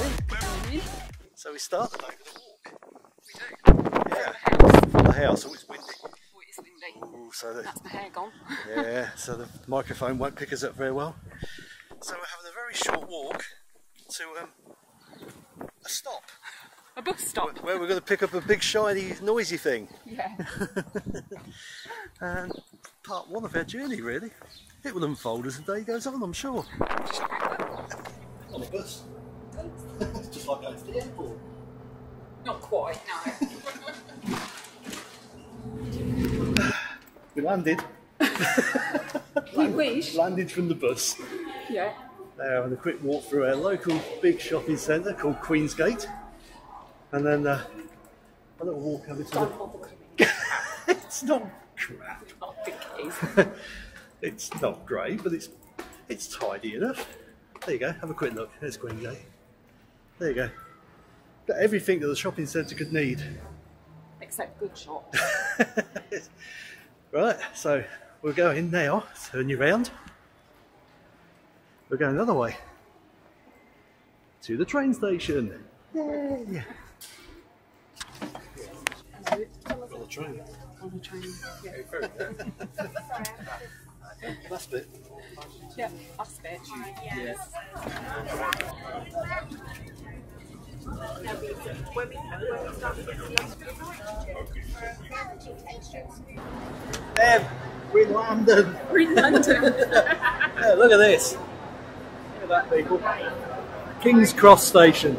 lovely. So we start the day with a walk. We do. Yeah. The house. Oh, it's windy. Oh, it is windy. Ooh, so that's my hair gone. Yeah, so the microphone won't pick us up very well. So we're having a very short walk to a stop. A bus stop. Where we're going to pick up a big, shiny, noisy thing. Yeah. And part one of our journey, really. It will unfold as the day goes on, I'm sure. On a bus. Just like going to the airport. Not quite, no. We landed. Landed from the bus. Yeah. Now having a quick walk through our local big shopping centre called Queensgate. And then a little walk over to It's not crap. It's not great, but it's tidy enough. There you go, have a quick look. There's Queensgate. There you go. Got everything that the shopping centre could need. Except good shops. Right, so we're going now. Turn you round. We're going the other way. To the train station. Yay! On the train. On the train, yeah. That's it. Yeah, that's it. Yes. We're in London. We're in London. Yeah, look at this. Look at that, people. King's Cross Station.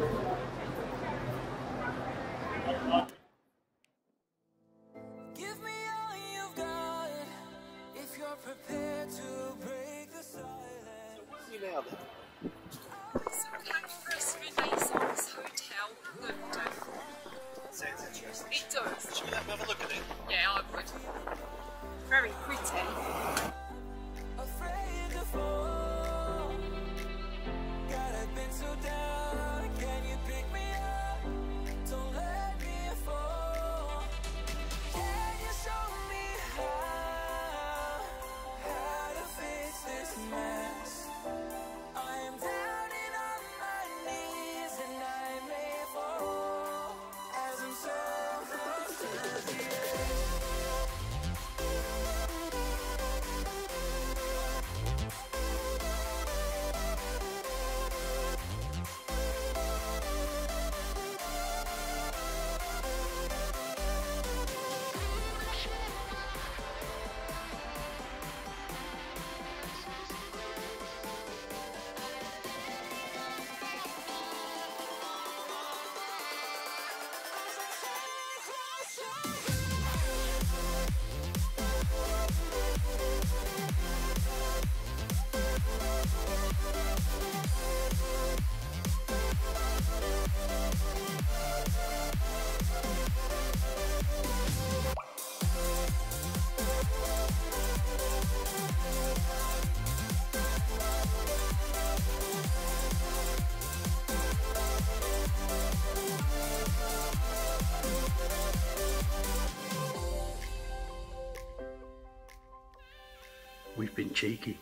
We've been cheeky.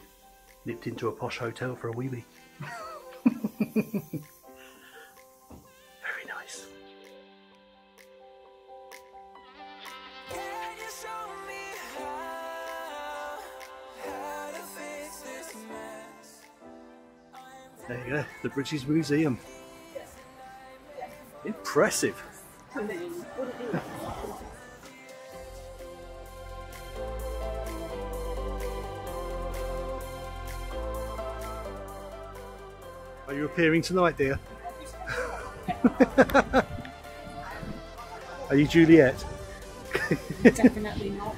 Nipped into a posh hotel for a wee. Very nice. Can you show me how to fix this mess? There you go, the British Museum. Yes. Yes. Impressive. Are you appearing tonight, dear? Are you Juliet? Definitely not.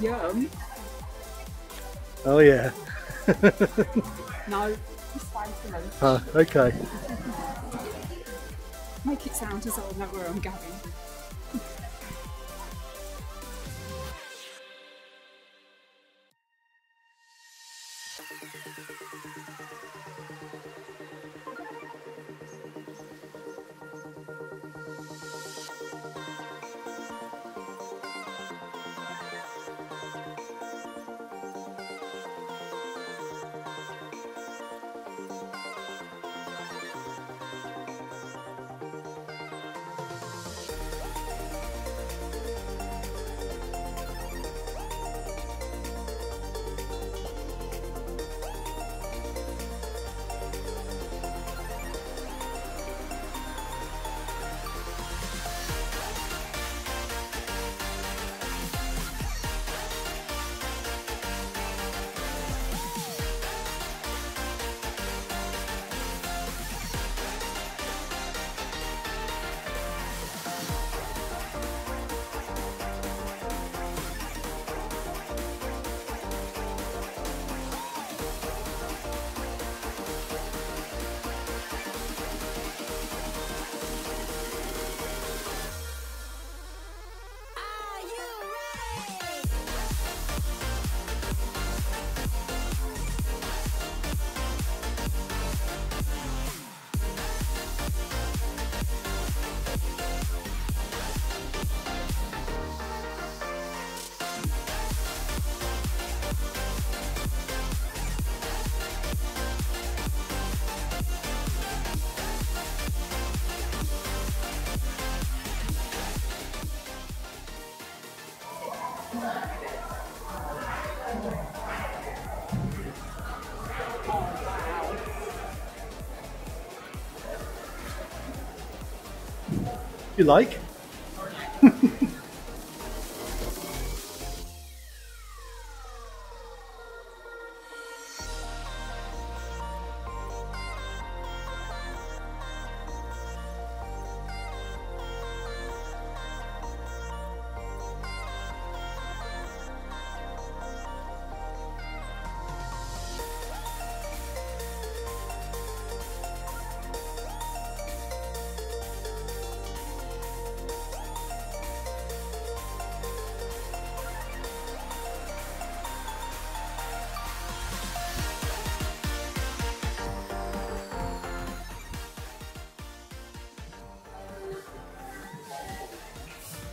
Yum. Oh yeah. No, this one's for me. Oh, okay. make it sound as though I know where I'm going. You like?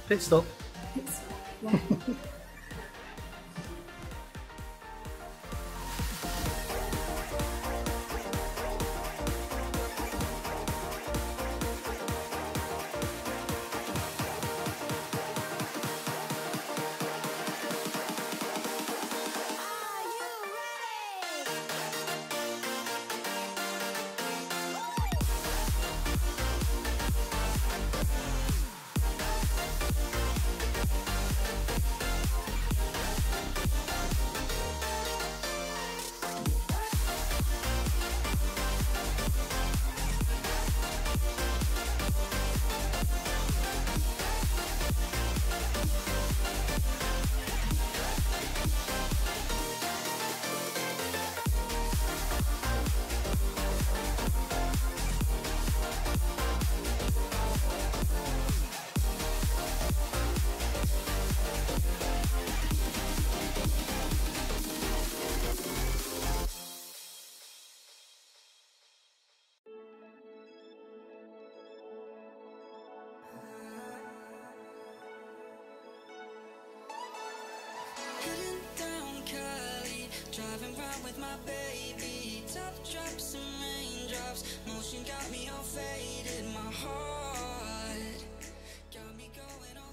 Pit stop. Pit stop, yeah.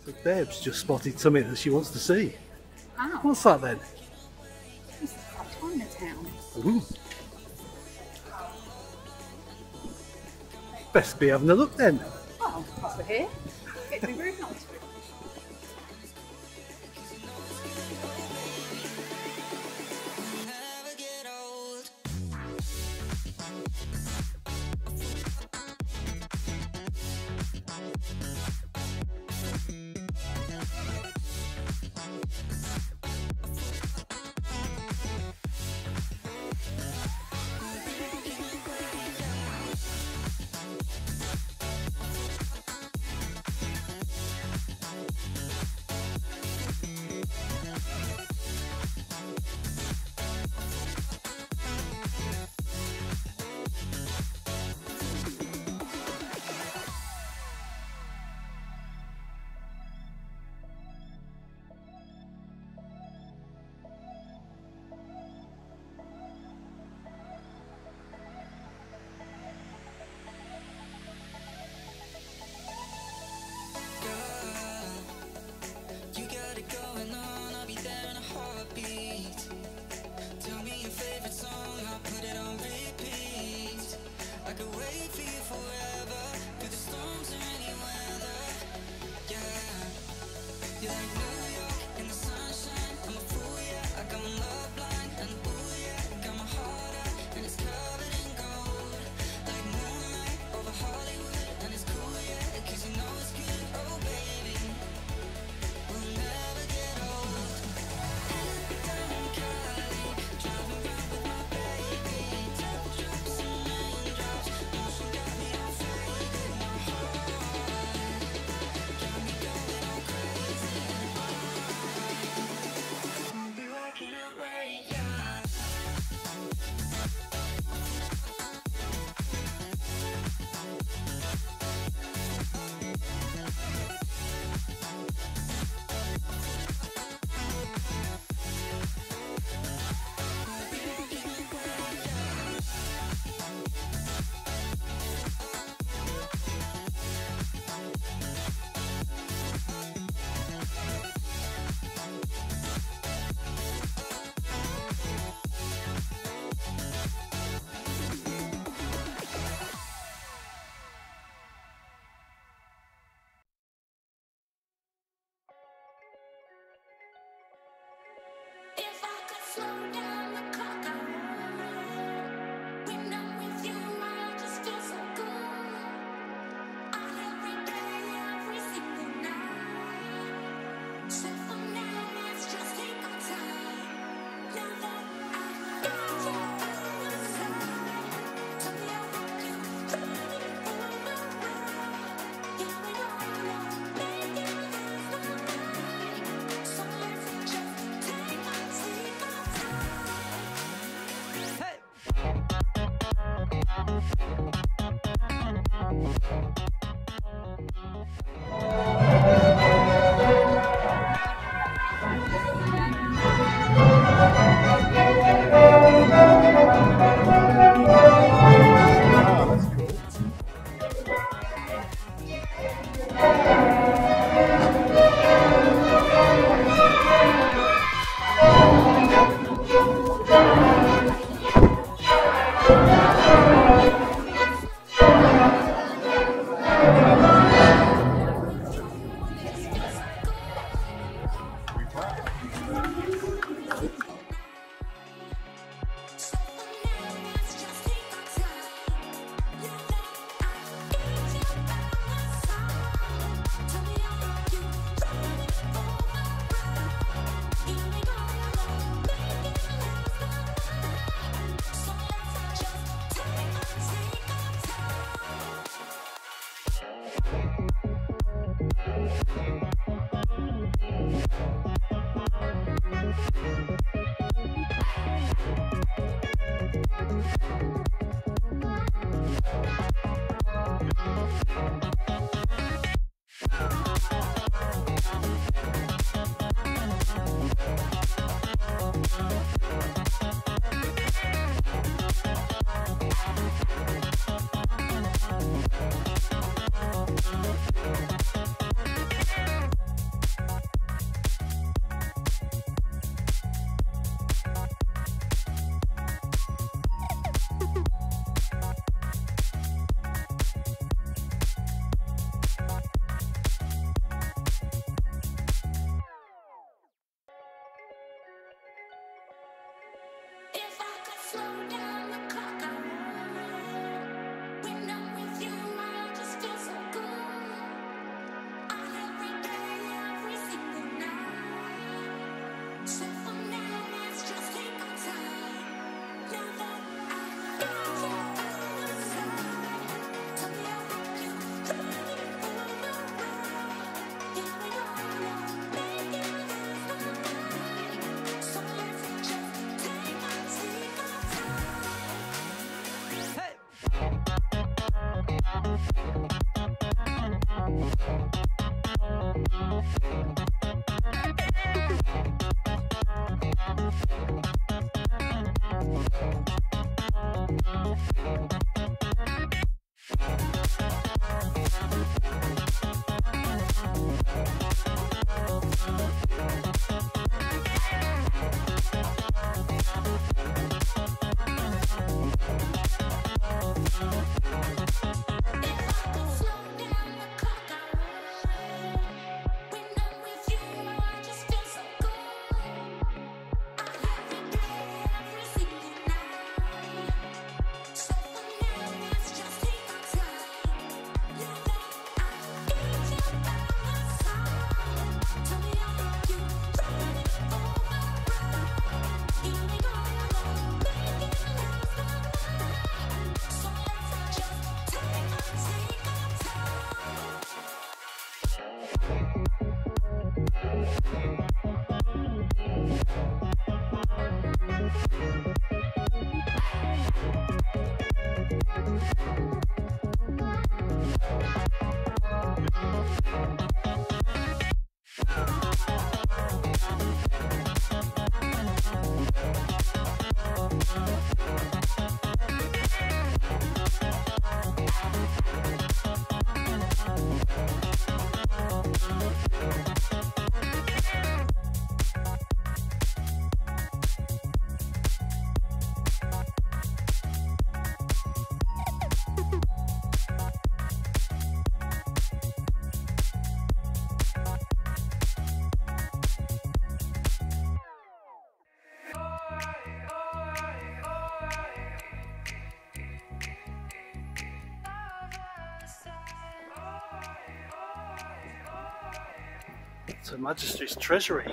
The Babes just spotted something that she wants to see. Oh. What's that then? It's Chinatown. Ooh. Best be having a look then. Well, over here. It'd be rude not to. walking away, yeah. It's Her Majesty's Treasury.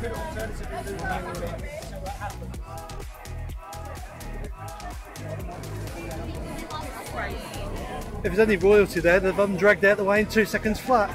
Good alternative is doing back a bit, so it happens. If there's any royalty there, they've dragged out the way in 2 seconds flat.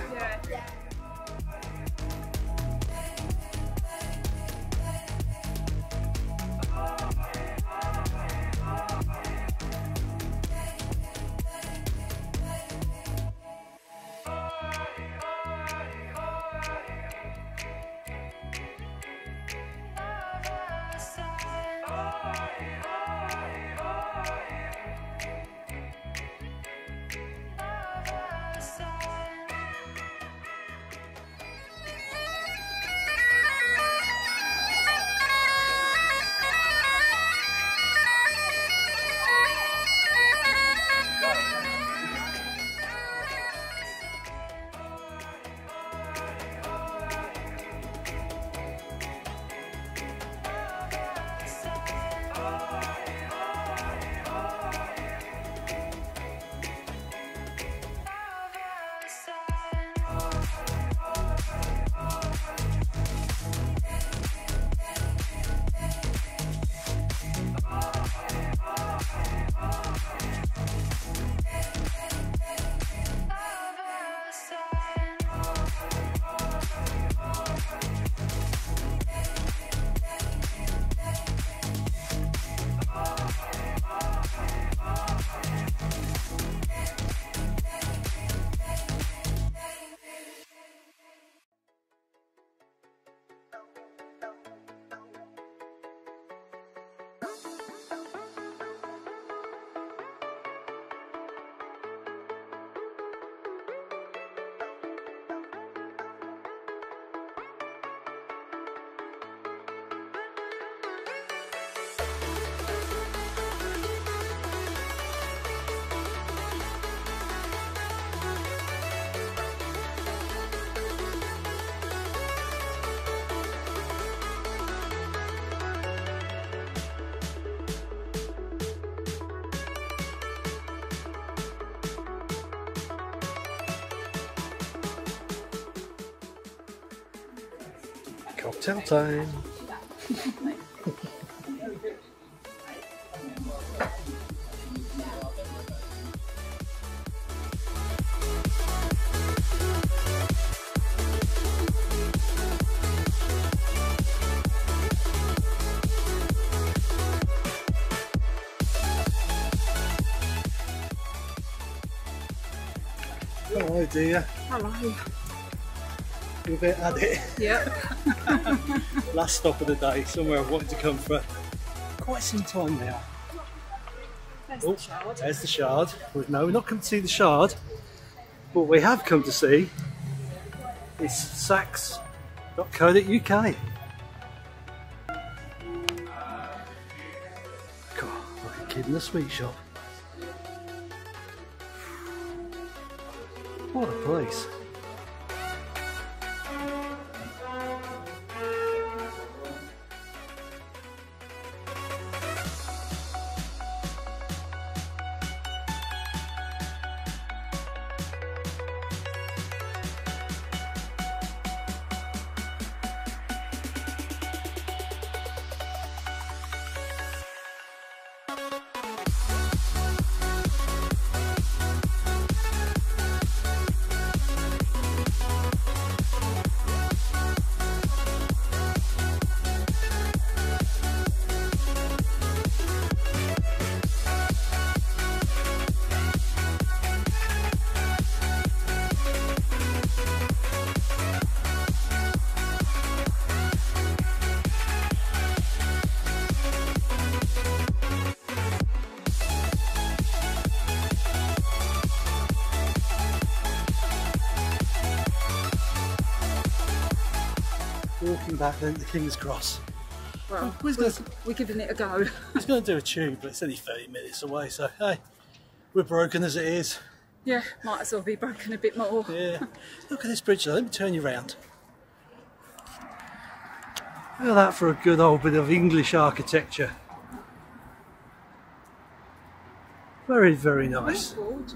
Cocktail time. Hello dear. Hello. We've had it. Yep. Last stop of the day, somewhere I've wanted to come for quite some time now. There's the Shard. No, we've not come to see the Shard. What we have come to see is sax.co.uk. God, what a kid in the sweet shop. What a place. walking back then to King's Cross. Well, we're giving it a go. He's going to do a tube, but it's only 30 minutes away, so hey, we're broken as it is. Yeah, might as well be broken a bit more. Yeah. Look at this bridge though, let me turn you round. Look at that for a good old bit of English architecture. Very, very nice. Oh, gorgeous.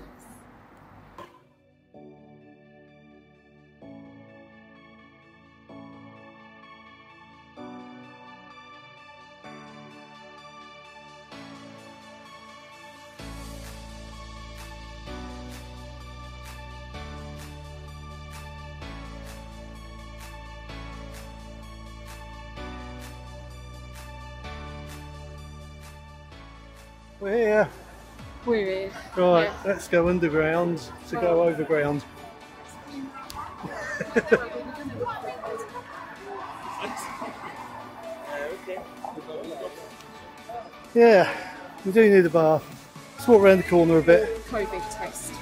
We're here. We're here. Right, yeah. Let's go underground to go overground. Yeah, we do need a bath. Let's walk around the corner a bit. COVID test.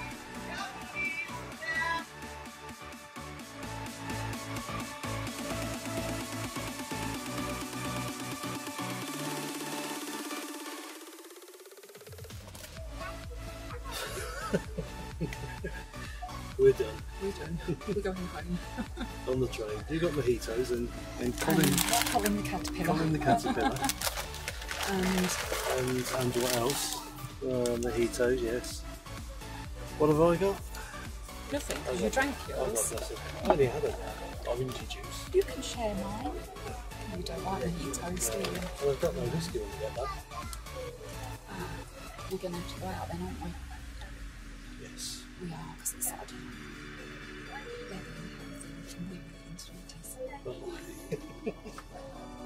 We're done. We're done. We're going home. On the train. You got mojitos and Colin the Caterpillar. Colin the Caterpillar. and what else? Mojitos, yes. What have I got? Nothing, because you drank yours. I only had an orange juice. You can share mine. You don't like mojitos, do you? Well, I've got no whiskey when we get back. We're going to have to go out then, aren't we? Yes. We are, because it's Saturday. They're going to come through and we're going to do this.